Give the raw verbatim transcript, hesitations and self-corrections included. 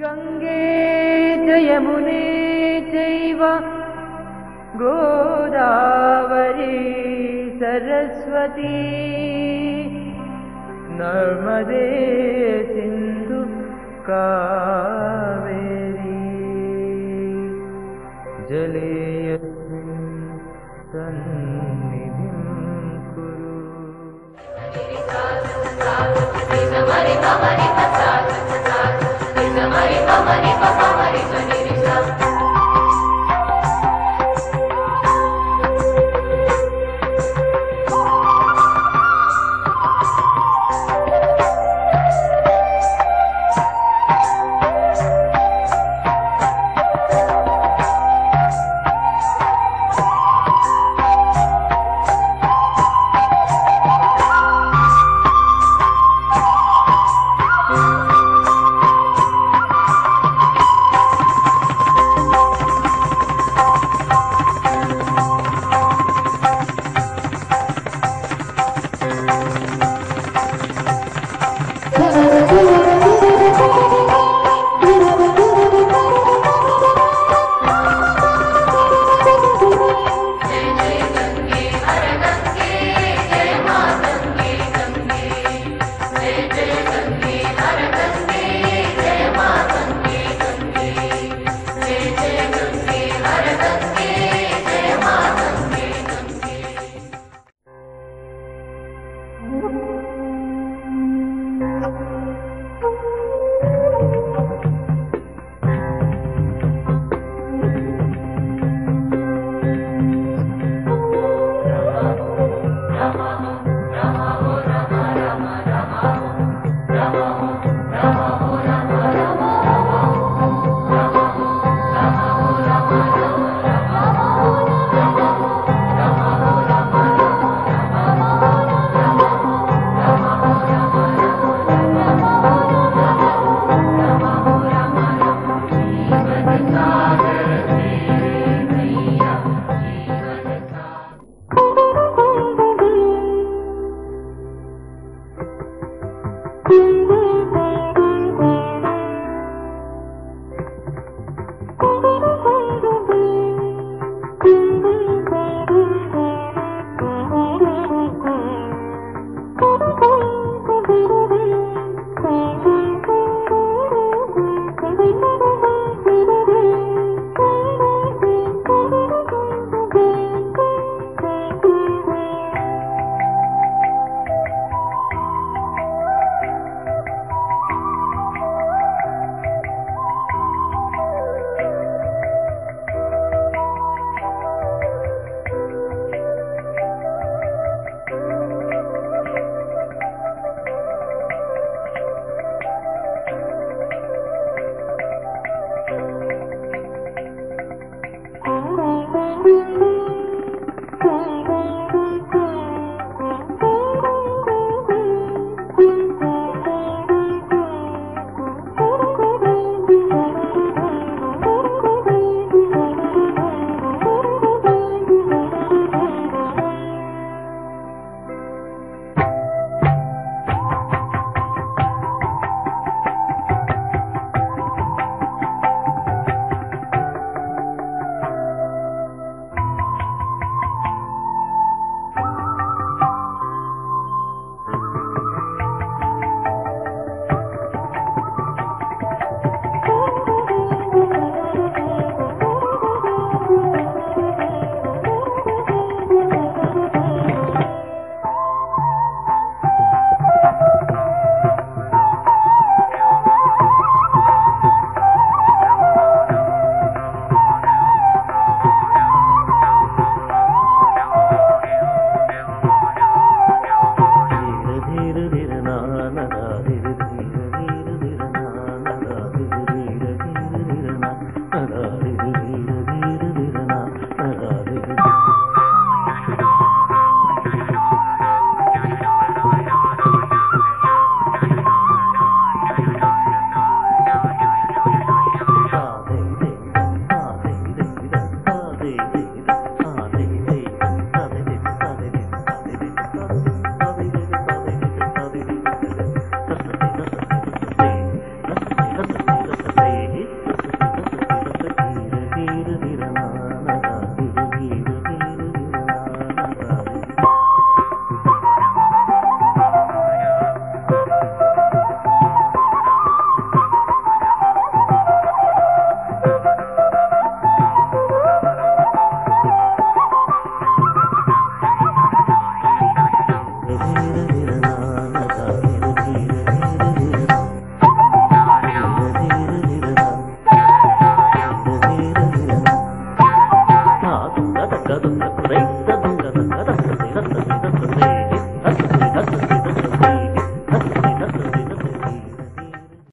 गंगे च यमुने चैव गोदावरी सरस्वती नर्मदे सिंधु कावेरी जले यस्मिन् सन्निधिं कुरु। Thank you.